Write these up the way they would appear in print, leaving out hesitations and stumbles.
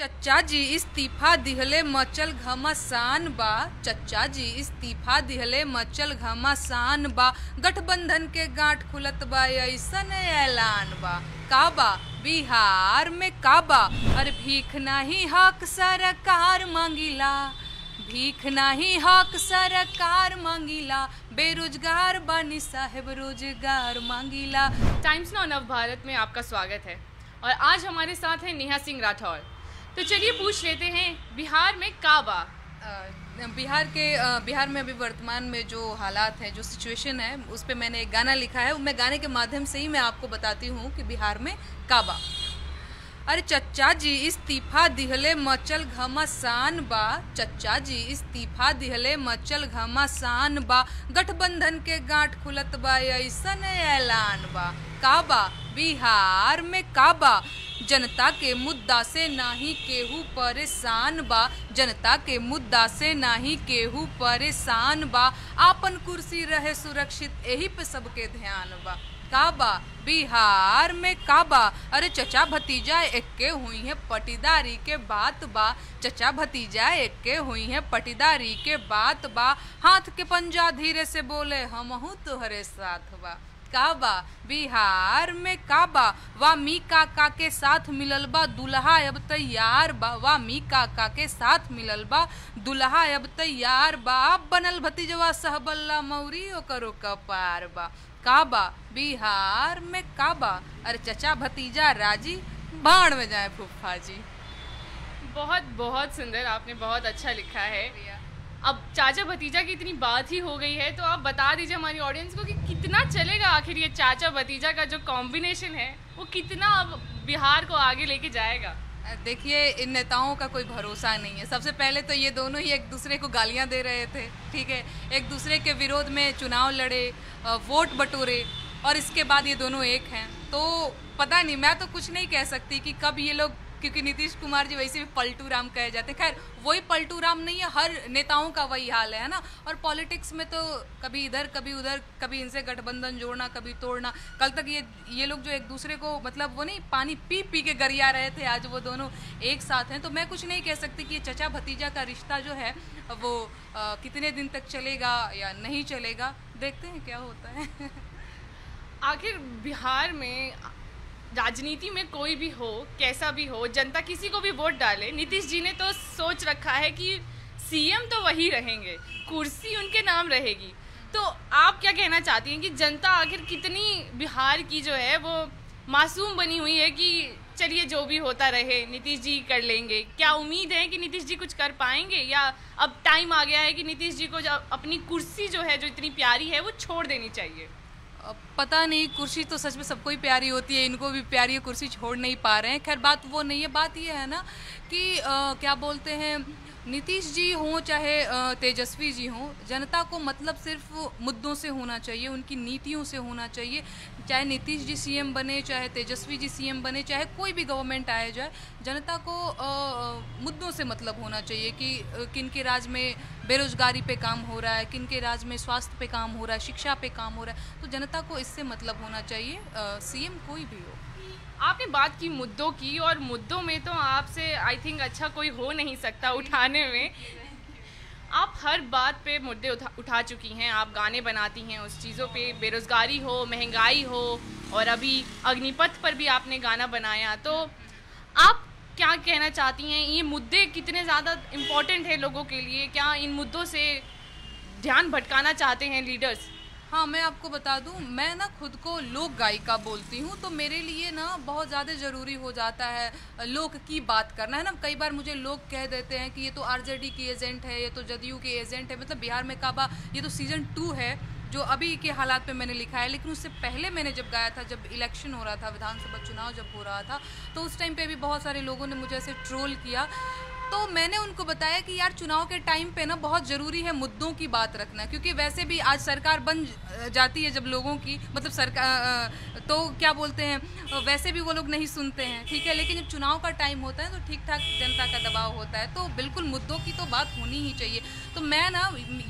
चच्चा जी इस्तीफा दिहले मचल घमासान बा। चच्चा जी इस्तीफा दिहले मचल घमासान बा। गठबंधन के गांठ खुलत बा ऐसन ऐलान बा। काबा बिहार में काबा। अरे भीख नाही हक सरकार मांगीला। भीख नाही हक सरकार मांगीला। बेरोजगार बानी साहेब रोजगार मांगीला। टाइम्स नाउ नवभारत में आपका स्वागत है और आज हमारे साथ है नेहा सिंह राठौर। तो चलिए पूछ लेते हैं बिहार में काबा। बिहार में अभी वर्तमान में जो हालात हैं, जो सिचुएशन है, उस पर मैंने एक गाना लिखा है। मैं गाने के माध्यम से ही मैं आपको बताती हूँ कि बिहार में काबा। अरे चच्चा जी इस्तीफा दिहले मचल घमासान बा। चच्चा जी इस्तीफा दिहले मचल घमासान बा। गठबंधन के गांठ खुलत बा ऐसन ऐलान बा। काबा बिहार में काबा। जनता के मुद्दा से नाही केहू परेशान बा। जनता के मुद्दा से नाही केहू परेशान बा। आपन कुर्सी रहे सुरक्षित एही पे सबके ध्यान बा। काबा बिहार में काबा। अरे चचा भतीजा एक्के हुई है पटीदारी के बात बा। चचा भतीजा एक्के हुई है पटीदारी के बात बा। हाथ के पंजा धीरे से बोले हमहू तुहरे साथ बा। काबा बिहार में काबा। वामी काका के साथ मिलल बा दुल्हा अब तैयार बा। वामी काका के साथ मिलल बा दुल्हा अब तैयार बा। अब बनल भतीजवा सहबल्ला मौरी ओकरो कपार बा। काबा बिहार में काबा। अरे चचा भतीजा राजी भाड़ में जाए फूफा जी। बहुत बहुत सुंदर, आपने बहुत अच्छा लिखा है। अब चाचा भतीजा की इतनी बात ही हो गई है तो आप बता दीजिए हमारी ऑडियंस को कि कितना चलेगा आखिर ये चाचा भतीजा का जो कॉम्बिनेशन है वो कितना अब बिहार को आगे लेके जाएगा। देखिए इन नेताओं का कोई भरोसा नहीं है। सबसे पहले तो ये दोनों ही एक दूसरे को गालियाँ दे रहे थे, ठीक है, एक दूसरे के विरोध में चुनाव लड़े, वोट बटोरे और इसके बाद ये दोनों एक हैं। तो पता नहीं, मैं तो कुछ नहीं कह सकती कि कब ये लोग, क्योंकि नीतीश कुमार जी वैसे भी पलटू राम कहे जाते हैं। खैर वही पलटू राम नहीं है, हर नेताओं का वही हाल है ना। और पॉलिटिक्स में तो कभी इधर कभी उधर, कभी इनसे गठबंधन जोड़ना कभी तोड़ना। कल तक ये लोग जो एक दूसरे को, मतलब वो नहीं, पानी पी पी के गरिया रहे थे, आज वो दोनों एक साथ हैं। तो मैं कुछ नहीं कह सकती कि ये चचा भतीजा का रिश्ता जो है वो कितने दिन तक चलेगा या नहीं चलेगा। देखते हैं क्या होता है। आखिर बिहार में राजनीति में कोई भी हो, कैसा भी हो, जनता किसी को भी वोट डाले, नीतीश जी ने तो सोच रखा है कि सीएम तो वही रहेंगे, कुर्सी उनके नाम रहेगी। तो आप क्या कहना चाहती हैं कि जनता आखिर कितनी बिहार की जो है वो मासूम बनी हुई है कि चलिए जो भी होता रहे नीतीश जी कर लेंगे? क्या उम्मीद है कि नीतीश जी कुछ कर पाएंगे या अब टाइम आ गया है कि नीतीश जी को अपनी कुर्सी जो है, जो इतनी प्यारी है, वो छोड़ देनी चाहिए? पता नहीं, कुर्सी तो सच में सबको ही प्यारी होती है, इनको भी प्यारी है, कुर्सी छोड़ नहीं पा रहे हैं। खैर बात वो नहीं है, बात ये है ना कि क्या बोलते हैं, नीतीश जी हों चाहे तेजस्वी जी हों, जनता को मतलब सिर्फ मुद्दों से होना चाहिए, उनकी नीतियों से होना चाहिए। चाहे नीतीश जी सीएम बने, चाहे तेजस्वी जी सीएम बने, चाहे कोई भी गवर्नमेंट आया जाए, जनता को मुद्दों से मतलब होना चाहिए कि किन के राज में बेरोजगारी पे काम हो रहा है, किन के राज में स्वास्थ्य पे काम हो रहा है, शिक्षा पे काम हो रहा है। तो जनता को इससे मतलब होना चाहिए, सीएम कोई भी हो। आपने बात की मुद्दों की, और मुद्दों में तो आपसे आई थिंक अच्छा कोई हो नहीं सकता उठाने में। आप हर बात पे मुद्दे उठा चुकी हैं, आप गाने बनाती हैं उस चीज़ों पे, बेरोज़गारी हो, महंगाई हो, और अभी अग्निपथ पर भी आपने गाना बनाया। तो आप क्या कहना चाहती हैं, ये मुद्दे कितने ज़्यादा इम्पोर्टेंट है लोगों के लिए? क्या इन मुद्दों से ध्यान भटकाना चाहते हैं लीडर्स? हाँ, मैं आपको बता दूं, मैं ना खुद को लोक गायिका बोलती हूँ, तो मेरे लिए ना बहुत ज़्यादा ज़रूरी हो जाता है लोक की बात करना, है ना। कई बार मुझे लोग कह देते हैं कि ये तो आरजेडी की एजेंट है, ये तो जदयू की एजेंट है। मतलब बिहार में काबा ये तो सीजन 2 है, जो अभी के हालात पे मैंने लिखा है। लेकिन उससे पहले मैंने जब गाया था, जब इलेक्शन हो रहा था, विधानसभा चुनाव जब हो रहा था, तो उस टाइम पे भी बहुत सारे लोगों ने मुझे ऐसे ट्रोल किया। तो मैंने उनको बताया कि यार चुनाव के टाइम पे ना बहुत ज़रूरी है मुद्दों की बात रखना, क्योंकि वैसे भी आज सरकार बन जाती है जब लोगों की, मतलब सरकार तो क्या बोलते हैं, वैसे भी वो लोग नहीं सुनते हैं, ठीक है, लेकिन जब चुनाव का टाइम होता है तो ठीक ठाक जनता का दबाव होता है, तो बिल्कुल मुद्दों की तो बात होनी ही चाहिए। तो मैं ना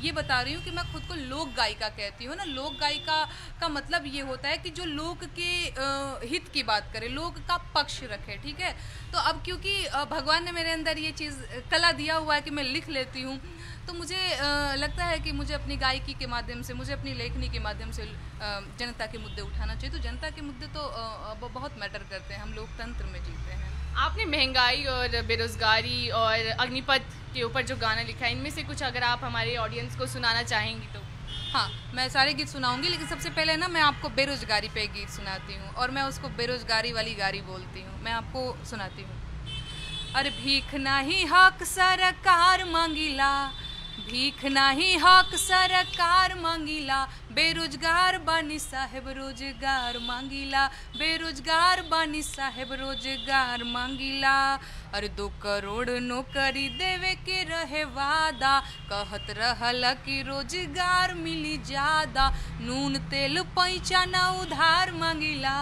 ये बता रही हूँ कि मैं खुद को लोक गायिका कहती हूँ ना। लोक गायिका का मतलब ये होता है कि जो लोग के हित की बात करे, लोग का पक्ष रखे, ठीक है। तो अब क्योंकि भगवान ने मेरे अंदर ये चीज़ कला दिया हुआ है कि मैं लिख लेती हूँ, तो मुझे लगता है कि मुझे अपनी गायकी के माध्यम से, मुझे अपनी लेखनी के माध्यम से जनता के मुद्दे उठाना चाहिए। तो जनता के मुद्दे तो बहुत मैटर करते हैं, हम लोकतंत्र में जीते हैं। आपने महंगाई और बेरोज़गारी और अग्निपथ के ऊपर जो गाना लिखा है, इनमें से कुछ अगर आप हमारे ऑडियंस को सुनाना चाहेंगी तो? हाँ, मैं सारे गीत सुनाऊंगी, लेकिन सबसे पहले ना मैं आपको बेरोज़गारी पे एक गीत सुनाती हूँ, और मैं उसको बेरोज़गारी वाली गारी बोलती हूँ, मैं आपको सुनाती हूँ। अरे भीख नहीं हक सरकार मांगीला, भीख नहीं हक सरकार मांगीला, बेरोजगार बानी साहेब रोजगार मांगीला, बेरोजगार बानी साहेब रोजगार मांगीला। अरे 2 करोड़ नौकरी देवे के रहे वादा, कहत रहला कि रोजगार मिली ज्यादा, नून तेल पैसा ना उधार मांगीला,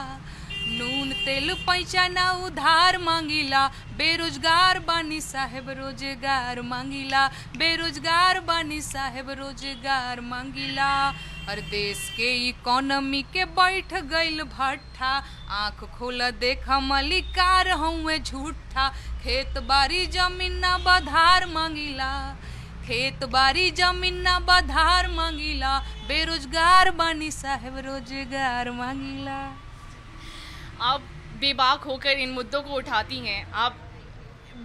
नून तेल पैसा ना उधार मांगीला, बेरोजगार बानी साहेब रोजगार मांगीला, बेरोजगार बानी साहेब रोजगार मांगीला। और देश के इकोनॉमी के बैठ गइल भट्ठा, आँख खोला देख मलिकार हुए झूठा, खेत बाड़ी जमीन ना बधार मांगीला, खेत बाड़ी जमीन ना बधार मांगीला, बेरोजगार बानी साहेब रोजगार मांगीला। आप बेबाक होकर इन मुद्दों को उठाती हैं, आप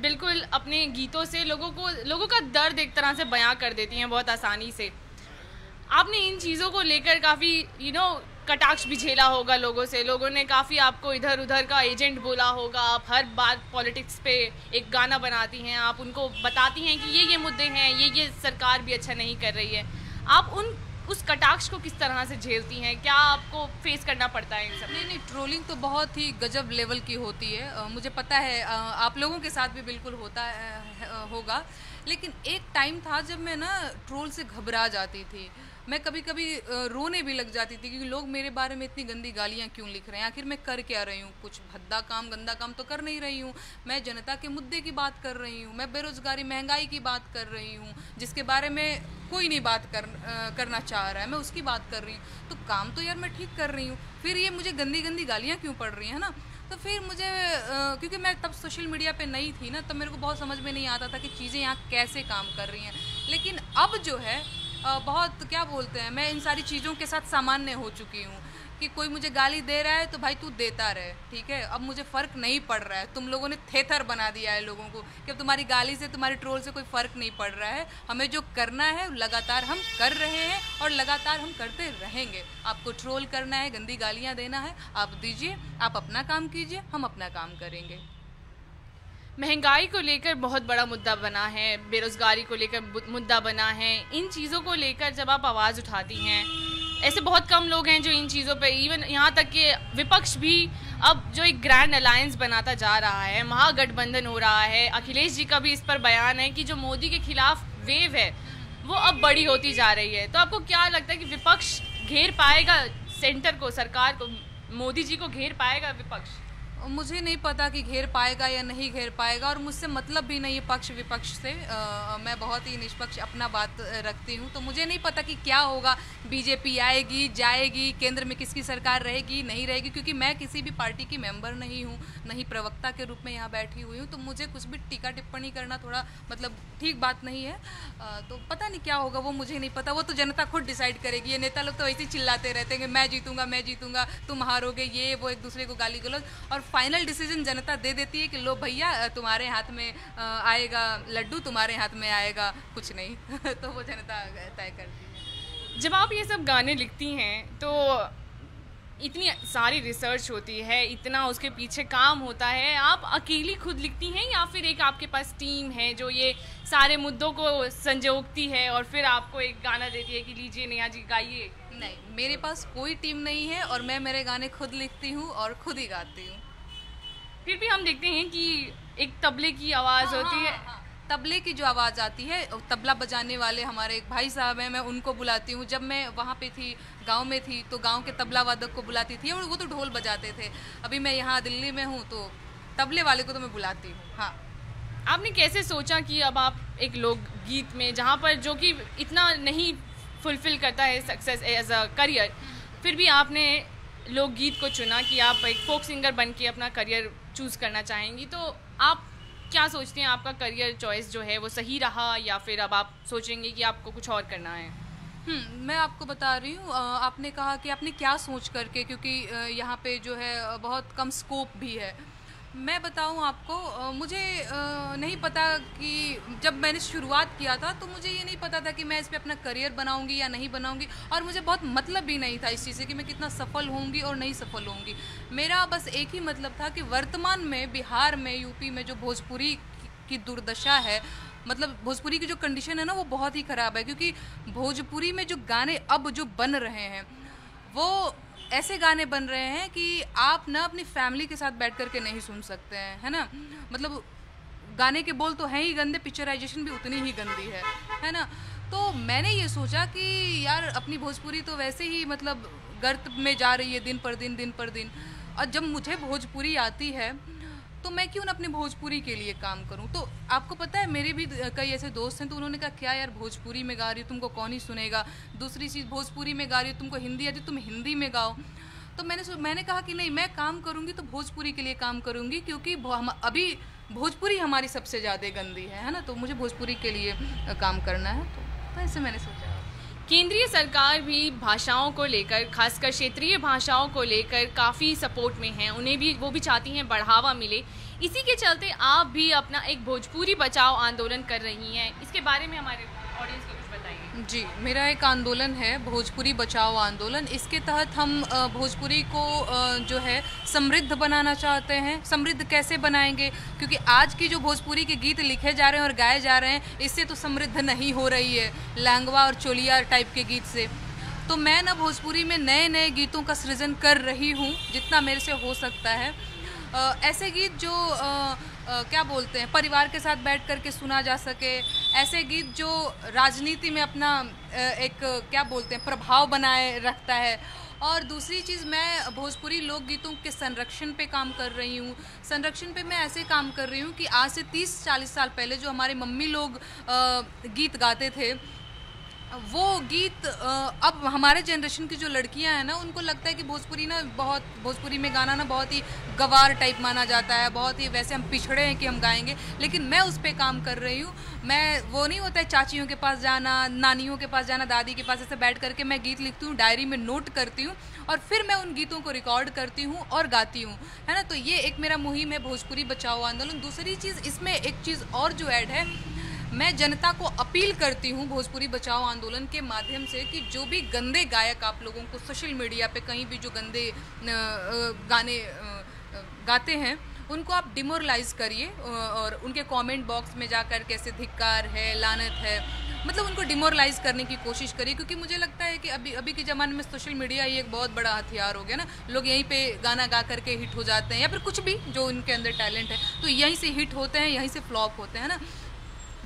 बिल्कुल अपने गीतों से लोगों का दर्द एक तरह से बयां कर देती हैं बहुत आसानी से। आपने इन चीज़ों को लेकर काफ़ी कटाक्ष भी झेला होगा लोगों से, लोगों ने काफ़ी आपको इधर उधर का एजेंट बोला होगा। आप हर बार पॉलिटिक्स पे एक गाना बनाती हैं, आप उनको बताती हैं कि ये मुद्दे हैं, ये सरकार भी अच्छा नहीं कर रही है। आप उस कटाक्ष को किस तरह से झेलती हैं? क्या आपको फेस करना पड़ता है इन सब? नहीं, ट्रोलिंग तो बहुत ही गजब लेवल की होती है। मुझे पता है आप लोगों के साथ भी बिल्कुल होता होगा, लेकिन एक टाइम था जब मैं ना ट्रोल से घबरा जाती थी, मैं कभी कभी रोने भी लग जाती थी, क्योंकि लोग मेरे बारे में इतनी गंदी गालियाँ क्यों लिख रहे हैं, आखिर मैं कर क्या रही हूँ, कुछ भद्दा काम गंदा काम तो कर नहीं रही हूँ। मैं जनता के मुद्दे की बात कर रही हूँ, मैं बेरोजगारी महंगाई की बात कर रही हूँ, जिसके बारे में कोई नहीं बात करना चाह रहा है, मैं उसकी बात कर रही हूँ। तो काम तो यार मैं ठीक कर रही हूँ, फिर ये मुझे गंदी गंदी गालियाँ क्यों पड़ रही हैं, है ना। तो फिर मुझे क्योंकि मैं तब सोशल मीडिया पे नहीं थी ना, तो मेरे को बहुत समझ में नहीं आता था कि चीज़ें यहाँ कैसे काम कर रही हैं। लेकिन अब जो है बहुत क्या बोलते हैं, मैं इन सारी चीज़ों के साथ सामान्य हो चुकी हूँ कि कोई मुझे गाली दे रहा है तो भाई तू देता रहे, ठीक है, अब मुझे फ़र्क नहीं पड़ रहा है। तुम लोगों ने थेथर बना दिया है लोगों को कि अब तुम्हारी गाली से, तुम्हारे ट्रोल से कोई फ़र्क नहीं पड़ रहा है, हमें जो करना है लगातार हम कर रहे हैं और लगातार हम करते रहेंगे। आपको ट्रोल करना है, गंदी गालियाँ देना है, आप दीजिए, आप अपना काम कीजिए, हम अपना काम करेंगे। महंगाई को लेकर बहुत बड़ा मुद्दा बना है, बेरोज़गारी को लेकर मुद्दा बना है, इन चीज़ों को लेकर जब आप आवाज़ उठाती हैं, ऐसे बहुत कम लोग हैं जो इन चीज़ों पे, इवन यहाँ तक कि विपक्ष भी अब जो एक ग्रैंड अलायंस बनाता जा रहा है, महागठबंधन हो रहा है। अखिलेश जी का भी इस पर बयान है कि जो मोदी के खिलाफ वेव है वो अब बड़ी होती जा रही है। तो आपको क्या लगता है कि विपक्ष घेर पाएगा सेंटर को, सरकार को, मोदी जी को घेर पाएगा विपक्ष? मुझे नहीं पता कि घेर पाएगा या नहीं घेर पाएगा, और मुझसे मतलब भी नहीं है पक्ष विपक्ष से। मैं बहुत ही निष्पक्ष अपना बात रखती हूँ, तो मुझे नहीं पता कि क्या होगा, बीजेपी आएगी जाएगी, केंद्र में किसकी सरकार रहेगी नहीं रहेगी, क्योंकि मैं किसी भी पार्टी की मेंबर नहीं हूँ, नहीं प्रवक्ता के रूप में यहाँ बैठी हुई हूँ, तो मुझे कुछ भी टीका टिप्पणी करना थोड़ा मतलब ठीक बात नहीं है। तो पता नहीं क्या होगा, वो मुझे नहीं पता, वो तो जनता खुद डिसाइड करेगी। ये नेता लोग तो ऐसे ही चिल्लाते रहते हैं कि मैं जीतूँगा मैं जीतूँगा, तुम हारोगे, ये वो, एक दूसरे को गाली गलौज, और फाइनल डिसीजन जनता दे देती है कि लो भैया तुम्हारे हाथ में आएगा लड्डू, तुम्हारे हाथ में आएगा कुछ नहीं तो वो जनता तय करती है। जब आप ये सब गाने लिखती हैं तो इतनी सारी रिसर्च होती है, इतना उसके पीछे काम होता है, आप अकेली खुद लिखती हैं या फिर एक आपके पास टीम है जो ये सारे मुद्दों को संजोगती है और फिर आपको एक गाना देती है कि लीजिए नेहा जी गाइए? नहीं, मेरे पास कोई टीम नहीं है और मैं मेरे गाने खुद लिखती हूँ और खुद ही गाती हूँ। फिर भी हम देखते हैं कि एक तबले की आवाज़ होती है तबले की जो आवाज़ आती है, तबला बजाने वाले हमारे एक भाई साहब हैं, मैं उनको बुलाती हूँ। जब मैं वहाँ पे थी, गांव में थी, तो गांव के तबला वादक को बुलाती थी और वो तो ढोल बजाते थे। अभी मैं यहाँ दिल्ली में हूँ तो तबले वाले को तो मैं बुलाती हूँ। हाँ, आपने कैसे सोचा कि अब आप एक लोकगीत में, जहाँ पर जो कि इतना नहीं फुलफिल करता है सक्सेस एज अ करियर, फिर भी आपने लोकगीत को चुना कि आप एक फोक सिंगर बन के अपना करियर चूज़ करना चाहेंगी? तो आप क्या सोचते हैं, आपका करियर चॉइस जो है वो सही रहा या फिर अब आप सोचेंगे कि आपको कुछ और करना है? मैं आपको बता रही हूँ, आपने कहा कि आपने क्या सोच करके, क्योंकि यहाँ पे जो है बहुत कम स्कोप भी है। मैं बताऊँ आपको, मुझे नहीं पता कि जब मैंने शुरुआत किया था तो मुझे ये नहीं पता था कि मैं इस पर अपना करियर बनाऊँगी या नहीं बनाऊँगी, और मुझे बहुत मतलब भी नहीं था इस चीज़ से कि मैं कितना सफल होंगी और नहीं सफल होंगी। मेरा बस एक ही मतलब था कि वर्तमान में बिहार में, यूपी में जो भोजपुरी की दुर्दशा है, मतलब भोजपुरी की जो कंडीशन है ना, वो बहुत ही ख़राब है। क्योंकि भोजपुरी में जो गाने अब जो बन रहे हैं, वो ऐसे गाने बन रहे हैं कि आप ना अपनी फैमिली के साथ बैठ करके नहीं सुन सकते हैं, है ना। मतलब गाने के बोल तो हैं ही गंदे, पिक्चराइजेशन भी उतनी ही गंदी है ना। तो मैंने ये सोचा कि यार अपनी भोजपुरी तो वैसे ही मतलब गर्त में जा रही है दिन पर दिन, और जब मुझे भोजपुरी आती है तो मैं क्यों ना अपने भोजपुरी के लिए काम करूं। तो आपको पता है, मेरे भी कई ऐसे दोस्त हैं तो उन्होंने कहा क्या यार भोजपुरी में गा रही हो, तुमको कौन ही सुनेगा। दूसरी चीज़, भोजपुरी में गा रही हो, तुमको हिंदी आती, तुम हिंदी में गाओ। तो मैंने कहा कि नहीं, मैं काम करूंगी तो भोजपुरी के लिए काम करूंगी, क्योंकि अभी भोजपुरी हमारी सबसे ज़्यादा गंदी है ना, तो मुझे भोजपुरी के लिए काम करना है। तो ऐसे मैंने सोचा। केंद्रीय सरकार भी भाषाओं को लेकर, खासकर क्षेत्रीय भाषाओं को लेकर काफ़ी सपोर्ट में हैं, उन्हें भी वो भी चाहती हैं बढ़ावा मिले। इसी के चलते आप भी अपना एक भोजपुरी बचाओ आंदोलन कर रही हैं, इसके बारे में हमारे ऑडियंस को कुछ बताइए। जी, मेरा एक आंदोलन है भोजपुरी बचाओ आंदोलन। इसके तहत हम भोजपुरी को जो है समृद्ध बनाना चाहते हैं। समृद्ध कैसे बनाएंगे, क्योंकि आज की जो भोजपुरी के गीत लिखे जा रहे हैं और गाए जा रहे हैं, इससे तो समृद्ध नहीं हो रही है, लैंगवा और चोलिया टाइप के गीत से। तो मैं ना भोजपुरी में नए नए गीतों का सृजन कर रही हूँ जितना मेरे से हो सकता है। ऐसे गीत जो क्या बोलते हैं, परिवार के साथ बैठ कर के सुना जा सके, ऐसे गीत जो राजनीति में अपना एक क्या बोलते हैं प्रभाव बनाए रखता है। और दूसरी चीज़, मैं भोजपुरी लोकगीतों के संरक्षण पे काम कर रही हूँ। संरक्षण पे मैं ऐसे काम कर रही हूँ कि आज से 30-40 साल पहले जो हमारे मम्मी लोग गीत गाते थे, वो गीत अब हमारे जनरेशन की जो लड़कियां हैं ना, उनको लगता है कि भोजपुरी में गाना ना बहुत ही गवार टाइप माना जाता है, बहुत ही वैसे हम पिछड़े हैं कि हम गाएंगे। लेकिन मैं उस पर काम कर रही हूँ। मैं वो नहीं होता है चाचियों के पास जाना, नानियों के पास जाना, दादी के पास, ऐसे बैठ करके मैं गीत लिखती हूँ, डायरी में नोट करती हूँ और फिर मैं उन गीतों को रिकॉर्ड करती हूँ और गाती हूँ, है ना। तो ये एक मेरा मुहिम है भोजपुरी बचाओ आंदोलन। दूसरी चीज़, इसमें एक चीज़ और जो ऐड है, मैं जनता को अपील करती हूँ भोजपुरी बचाओ आंदोलन के माध्यम से कि जो भी गंदे गायक आप लोगों को सोशल मीडिया पे कहीं भी जो गंदे गाने गाते हैं, उनको आप डिमोरलाइज करिए और उनके कमेंट बॉक्स में जाकर कैसे धिक्कार है, लानत है, मतलब उनको डिमोरलाइज करने की कोशिश करिए। क्योंकि मुझे लगता है कि अभी के ज़माने में सोशल मीडिया ही एक बहुत बड़ा हथियार हो गया ना। लोग यहीं पे गाना गा करके हिट हो जाते हैं, या फिर कुछ भी जो उनके अंदर टैलेंट है तो यहीं से हिट होते हैं, यहीं से फ्लॉप होते हैं ना।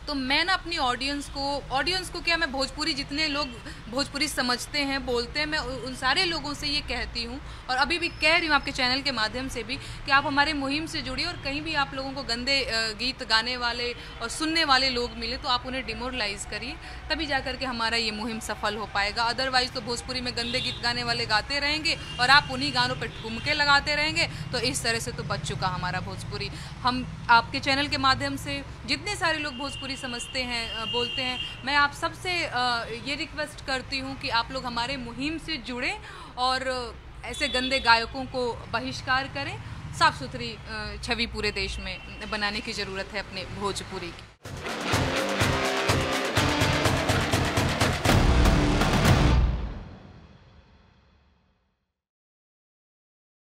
तो मैं ना अपनी ऑडियंस को क्या, मैं भोजपुरी, जितने लोग भोजपुरी समझते हैं, बोलते हैं, मैं उन सारे लोगों से ये कहती हूँ और अभी भी कह रही हूँ आपके चैनल के माध्यम से भी कि आप हमारे मुहिम से जुड़िए, और कहीं भी आप लोगों को गंदे गीत गाने वाले और सुनने वाले लोग मिले तो आप उन्हें डिमोरलाइज करिए, तभी जा करके हमारा ये मुहिम सफल हो पाएगा। अदरवाइज़ तो भोजपुरी में गंदे गीत गाने वाले गाते रहेंगे और आप उन्हीं गानों पर ठुमके लगाते रहेंगे, तो इस तरह से तो बच चुका हमारा भोजपुरी। हम आपके चैनल के माध्यम से जितने सारे लोग भोजपुरी समझते हैं, बोलते हैं, मैं आप सबसे ये रिक्वेस्ट करती हूँ कि आप लोग हमारे मुहिम से जुड़े और ऐसे गंदे गायकों को बहिष्कार करें। साफ सुथरी छवि पूरे देश में बनाने की ज़रूरत है अपने भोजपुरी की।